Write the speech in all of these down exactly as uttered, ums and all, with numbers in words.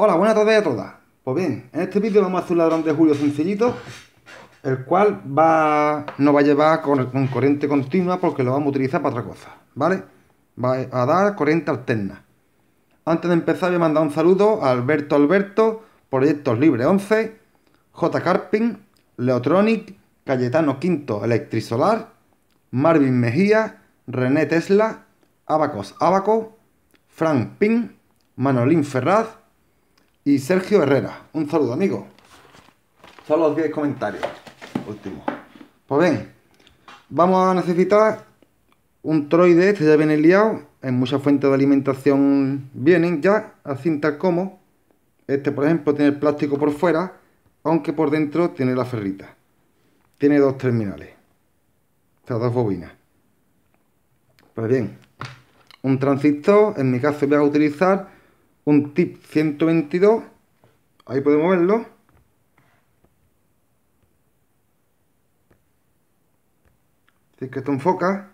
Hola, buenas tardes a todas. Pues bien, en este vídeo vamos a hacer un ladrón de Julio sencillito, el cual va no va a llevar con, con corriente continua porque lo vamos a utilizar para otra cosa, ¿vale? Va a dar corriente alterna. Antes de empezar voy a mandar un saludo a Alberto Alberto, Proyectos Libre once, J. Carpin, Leotronic, Cayetano Quinto, Electrisolar, Marvin Mejía, René Tesla, Abacos Abaco, Frank Ping, Manolín Ferraz y Sergio Herrera. Un saludo, amigo. Son los diez comentarios últimos. Pues bien, vamos a necesitar un troide, este ya viene liado, en muchas fuentes de alimentación vienen ya, así tal como. Este, por ejemplo, tiene el plástico por fuera, aunque por dentro tiene la ferrita. Tiene dos terminales, o sea, dos bobinas. Pues bien, un transistor, en mi caso voy a utilizar un tip ciento veintidós, ahí podemos verlo. Si es que esto enfoca.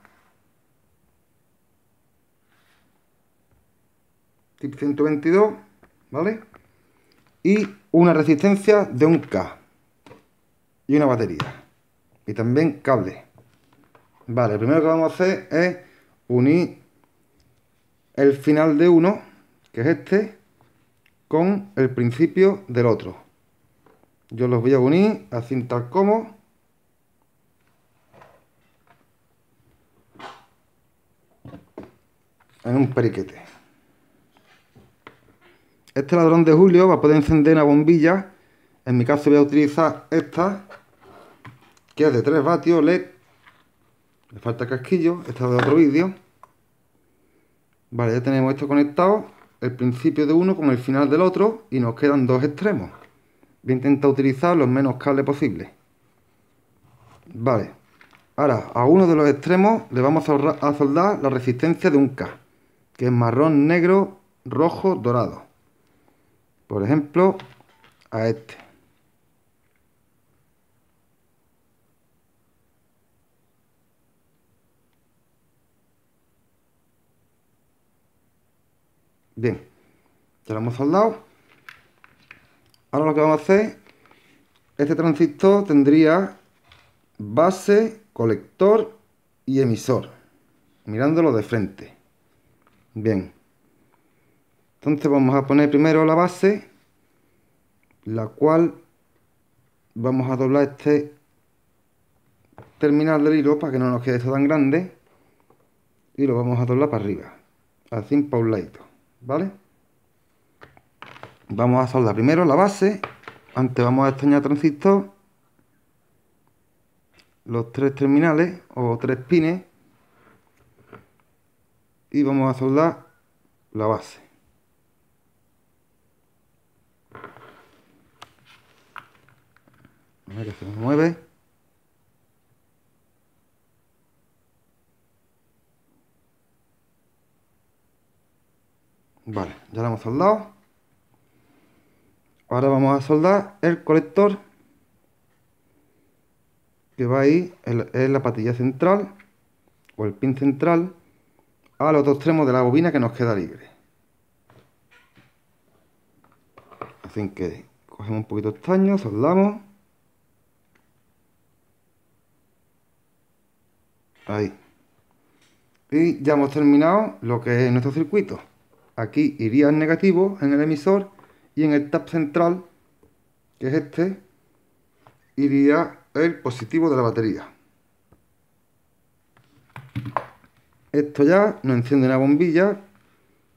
Tip ciento veintidós, ¿vale? Y una resistencia de un K. Y una batería. Y también cable. Vale, lo primero que vamos a hacer es unir el final de uno, que es este, con el principio del otro. Yo los voy a unir así tal como. En un periquete. Este ladrón de Julio va a poder encender una bombilla. En mi caso voy a utilizar esta, que es de tres vatios, L E D. Le falta casquillo, esta es de otro vídeo. Vale, ya tenemos esto conectado, el principio de uno con el final del otro, y nos quedan dos extremos. Voy a intentar utilizar los menos cables posibles. Vale, ahora a uno de los extremos le vamos a soldar la resistencia de un K, que es marrón, negro, rojo, dorado. Por ejemplo, a este. Bien, ya lo hemos soldado. Ahora lo que vamos a hacer, este transistor tendría base, colector y emisor, mirándolo de frente. Bien, entonces vamos a poner primero la base, la cual vamos a doblar este terminal del hilo para que no nos quede esto tan grande, y lo vamos a doblar para arriba, así para un ladito. ¿Vale? Vamos a soldar primero la base. Antes vamos a extrañar transistor, los tres terminales o tres pines, y vamos a soldar la base. A ver que se mueve. Vale, ya lo hemos soldado. Ahora vamos a soldar el colector, que va ahí en la patilla central o el pin central a los dos extremos de la bobina que nos queda libre. Así que cogemos un poquito de estaño, soldamos. Ahí. Y ya hemos terminado lo que es nuestro circuito. Aquí iría el negativo en el emisor, y en el tap central, que es este, iría el positivo de la batería. Esto ya nos enciende una bombilla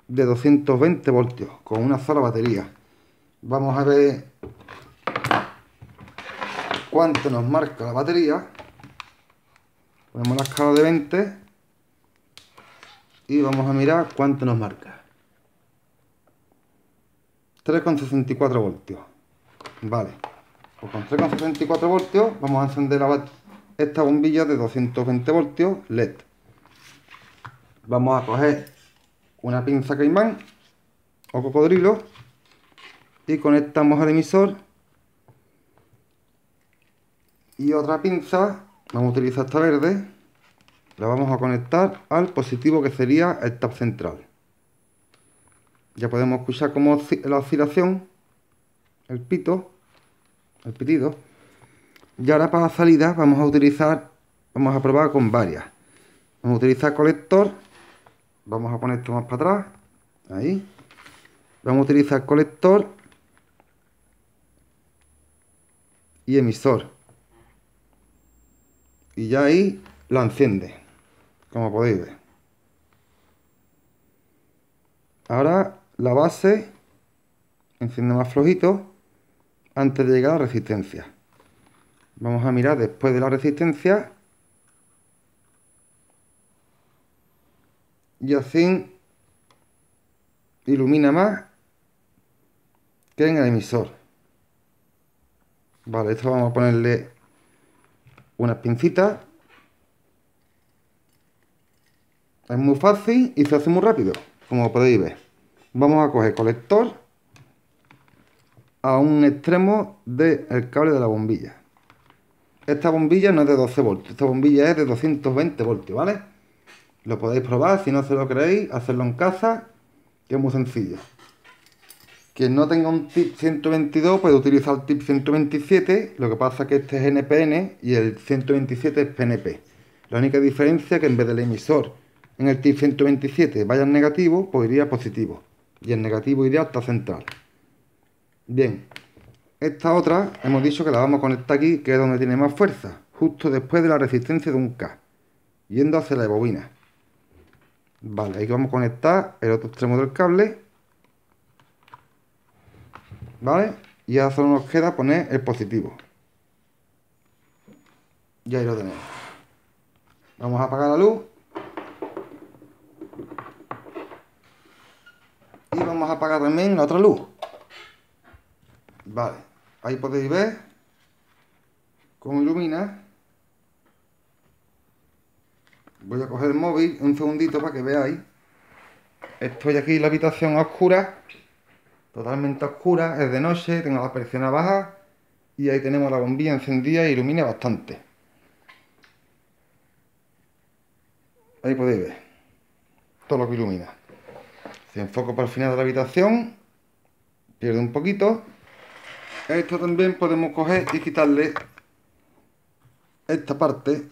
de doscientos veinte voltios con una sola batería. Vamos a ver cuánto nos marca la batería. Ponemos la escala de veinte y vamos a mirar cuánto nos marca. tres coma sesenta y cuatro voltios. Vale, pues con tres coma sesenta y cuatro voltios vamos a encender la esta bombilla de doscientos veinte voltios L E D. Vamos a coger una pinza caimán o cocodrilo y conectamos al emisor, y otra pinza, vamos a utilizar esta verde, la vamos a conectar al positivo, que sería el tap central. Ya podemos escuchar como la oscilación, el pito, el pitido. Y ahora para salida vamos a utilizar, vamos a probar con varias. Vamos a utilizar colector, vamos a poner esto más para atrás, ahí. Vamos a utilizar colector y emisor. Y ya ahí la enciende, como podéis ver. Ahora la base enciende más flojito antes de llegar a la resistencia. Vamos a mirar después de la resistencia. Y así ilumina más que en el emisor. Vale, esto vamos a ponerle unas pincitas. Es muy fácil y se hace muy rápido, como podéis ver. Vamos a coger colector a un extremo del cable de la bombilla. Esta bombilla no es de doce voltios, esta bombilla es de doscientos veinte voltios, ¿vale? Lo podéis probar, si no se lo creéis, hacerlo en casa, que es muy sencillo. Quien no tenga un tip ciento veintidós puede utilizar el tip ciento veintisiete, lo que pasa es que este es N P N y el ciento veintisiete es P N P. La única diferencia es que en vez del emisor en el tip ciento veintisiete vaya en negativo, pues iría positivo. Y en negativo iría hasta central. Bien, esta otra hemos dicho que la vamos a conectar aquí, que es donde tiene más fuerza, justo después de la resistencia de un K, yendo hacia la bobina. Vale, aquí vamos a conectar el otro extremo del cable. Vale, y ahora solo nos queda poner el positivo. Y ahí lo tenemos. Vamos a apagar la luz. Y vamos a apagar también la otra luz. Vale, ahí podéis ver cómo ilumina. Voy a coger el móvil un segundito para que veáis. Estoy aquí en la habitación a oscuras, totalmente a oscuras, es de noche, tengo la persiana baja y ahí tenemos la bombilla encendida e ilumina bastante. Ahí podéis ver todo lo que ilumina. Si enfoco para el final de la habitación, pierde un poquito. Esto también podemos coger y quitarle esta parte.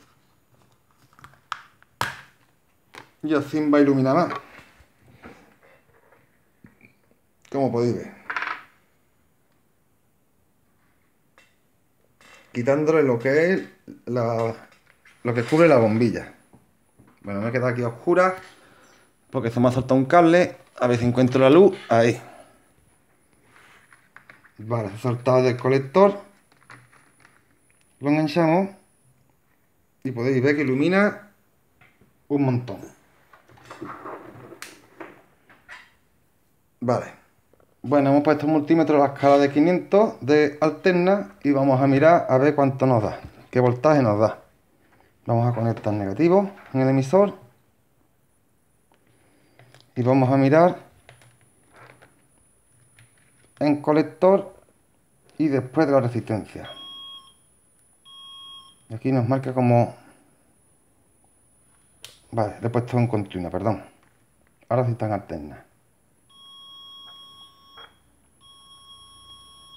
Y así va a iluminar más, como podéis ver, quitándole lo que es la, lo que cubre la bombilla. Bueno, me he quedado aquí a oscura porque se me ha saltado un cable, a ver si encuentro la luz, ahí. Vale, se ha saltado del colector, lo enganchamos y podéis ver que ilumina un montón. Vale, bueno, hemos puesto un multímetro a la escala de quinientos de alterna y vamos a mirar a ver cuánto nos da, qué voltaje nos da. Vamos a conectar negativo en el emisor y vamos a mirar en colector y después de la resistencia. Aquí nos marca como... Vale, le he puesto en continua, perdón. Ahora sí está en alterna.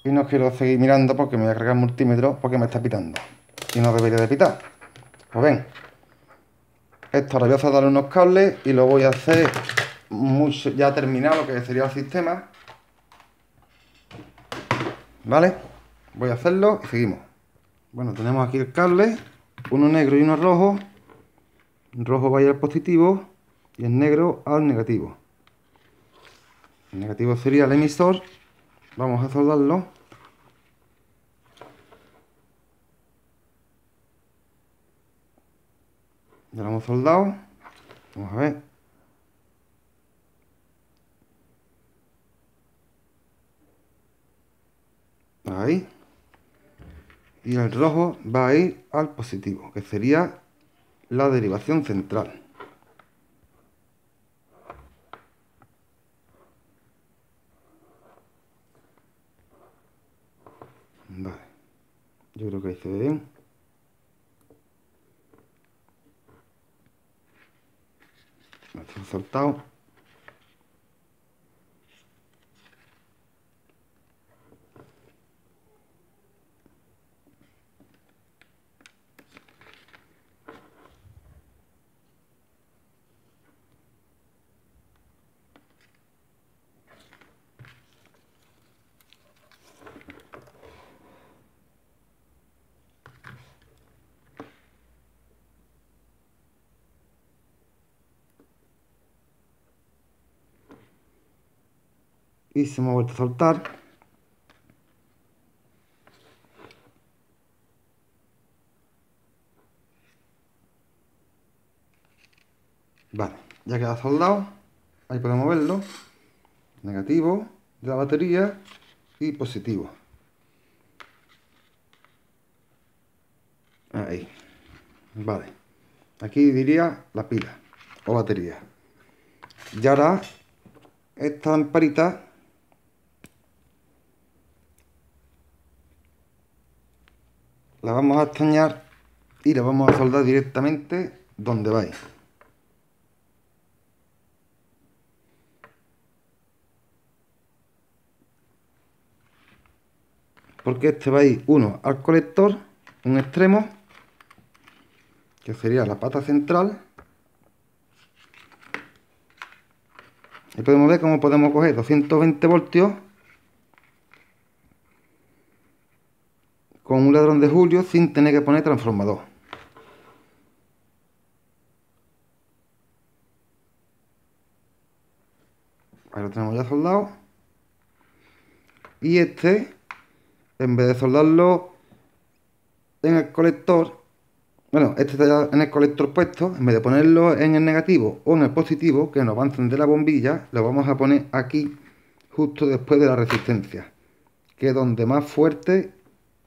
Y no quiero seguir mirando porque me voy a cargar el multímetro porque me está pitando. Y no debería de pitar. Pues ven. Esto ahora voy a soldarle unos cables y lo voy a hacer mucho, ya terminado lo que sería el sistema. ¿Vale? Voy a hacerlo y seguimos. Bueno, tenemos aquí el cable. Uno negro y uno rojo. El rojo va a ir al positivo y el negro al negativo. El negativo sería el emisor. Vamos a soldarlo. Ya lo hemos soldado. Vamos a ver. Ahí. Y el rojo va a ir al positivo, que sería la derivación central. Vale, yo creo que ahí se ve bien. Me ha soltado. y se me ha vuelto a soltar. Vale, ya queda soldado. Ahí podemos verlo. Negativo de la batería y positivo. Ahí. Vale. Aquí diría la pila o batería. Y ahora esta lamparita la vamos a estañar y la vamos a soldar directamente donde vais. Porque este va a ir uno al colector, un extremo, que sería la pata central. Y podemos ver cómo podemos coger doscientos veinte voltios con un ladrón de Julio sin tener que poner transformador. Ahí lo tenemos ya soldado. Y este, en vez de soldarlo en el colector, bueno, este está en el colector puesto, en vez de ponerlo en el negativo o en el positivo, que nos va a encender la bombilla, lo vamos a poner aquí, justo después de la resistencia, que es donde más fuerte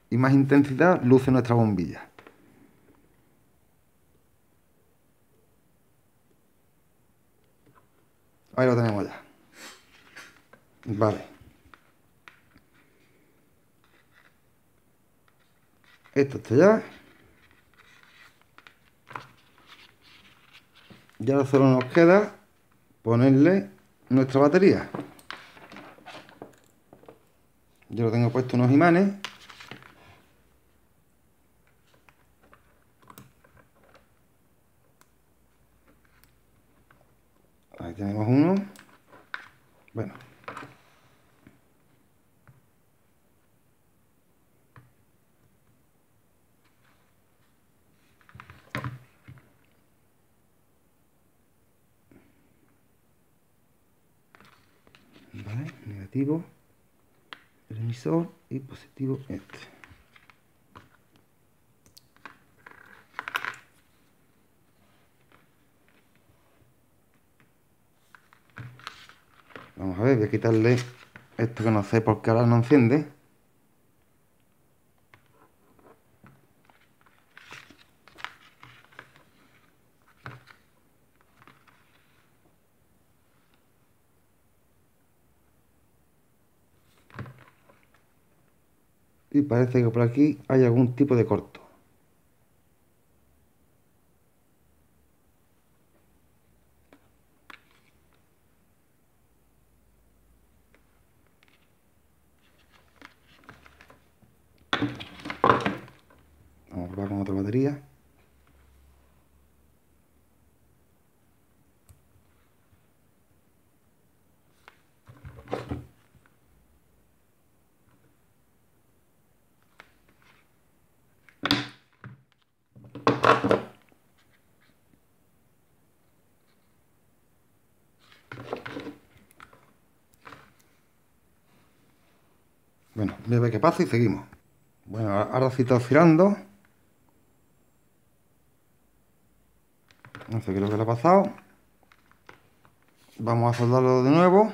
y más intensidad luce nuestra bombilla. Ahí lo tenemos ya. Vale. Esto está ya. Y ahora solo nos queda ponerle nuestra batería. Yo lo tengo puesto unos imanes. Ahí tenemos uno. Bueno. Vale, negativo el emisor y positivo este. Vamos a ver, voy a quitarle esto que no sé por qué ahora no enciende. Y parece que por aquí hay algún tipo de corto. Vamos a probar con otra batería. Bueno, voy a ver qué pasa y seguimos. Bueno, ahora sí está oscilando. No sé qué es lo que le ha pasado. Vamos a soldarlo de nuevo.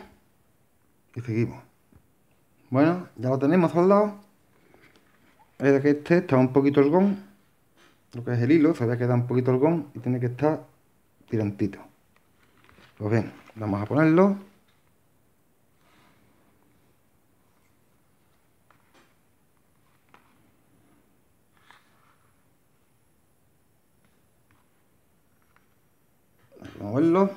Y seguimos. Bueno, ya lo tenemos soldado. Era que este estaba un poquito holgón. Lo que es el hilo, se había quedado un poquito holgón y tiene que estar tirantito. Pues bien, vamos a ponerlo. Moverlo.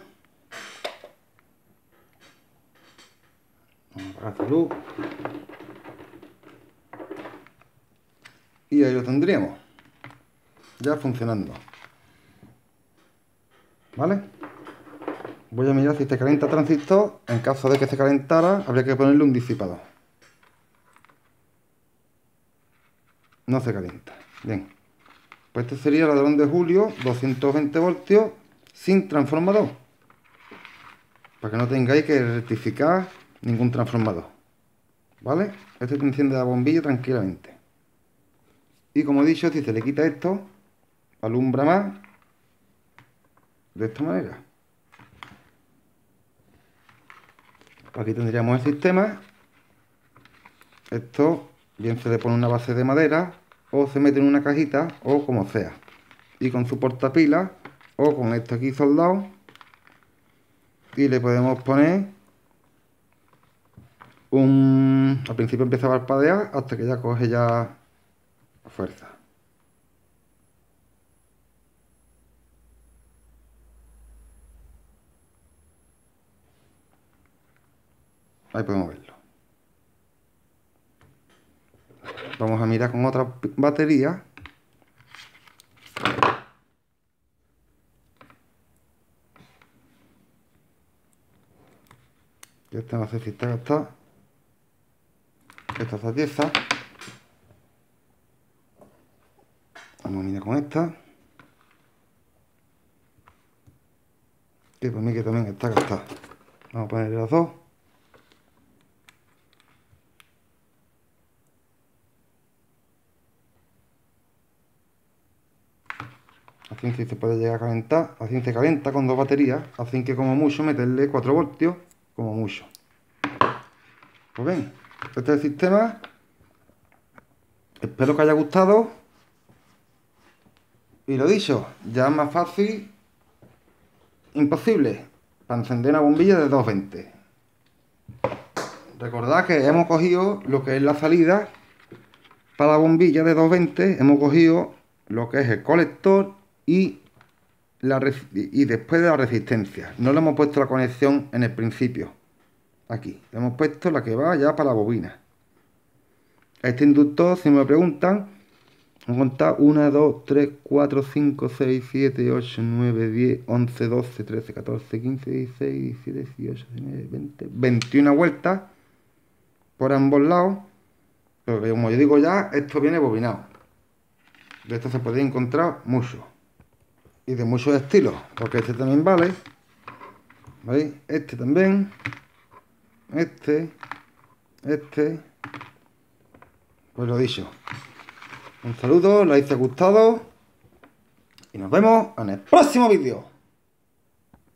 Vamos a apagar esta luz. Y ahí lo tendríamos. Ya funcionando. ¿Vale? Voy a mirar si se calienta el transistor. En caso de que se calentara, habría que ponerle un disipador. No se calienta. Bien. Pues este sería el ladrón de Julio, doscientos veinte voltios. Sin transformador, para que no tengáis que rectificar ningún transformador, ¿vale? Esto te enciende la bombilla tranquilamente. Y como he dicho, si se le quita esto, alumbra más de esta manera. Aquí tendríamos el sistema. Esto bien se le pone una base de madera, o se mete en una cajita, o como sea. Y con su portapilas, o con esto aquí soldado, y le podemos poner un... Al principio empieza a parpadear hasta que ya coge ya fuerza. Ahí podemos verlo. Vamos a mirar con otra batería. Y esta no sé si está gastada. Esta está tiesa. Vamos a mirar con esta. Y para mí que también está gastada. Vamos a poner las dos. Así que se puede llegar a calentar, así se calienta con dos baterías, así que como mucho meterle cuatro voltios, como mucho. Pues bien, este es el sistema. Espero que haya gustado. Y lo dicho, ya es más fácil, imposible, para encender una bombilla de doscientos veinte. Recordad que hemos cogido lo que es la salida para la bombilla de doscientos veinte, hemos cogido lo que es el colector y, la y después de la resistencia. No le hemos puesto la conexión en el principio. Aquí le hemos puesto la que va ya para la bobina. Este inductor, si me preguntan, vamos a contar uno, dos, tres, cuatro, cinco, seis, siete, ocho, nueve, diez, once, doce, trece, catorce, quince, dieciséis, diecisiete, dieciocho, diecinueve, veinte, veintiuna vueltas por ambos lados. Pero como yo digo ya, esto viene bobinado. De esto se puede encontrar mucho. Y de muchos estilos, porque este también vale, ¿veis? Este también, este, este. Pues lo dicho, un saludo, les ha gustado y nos vemos en el próximo vídeo.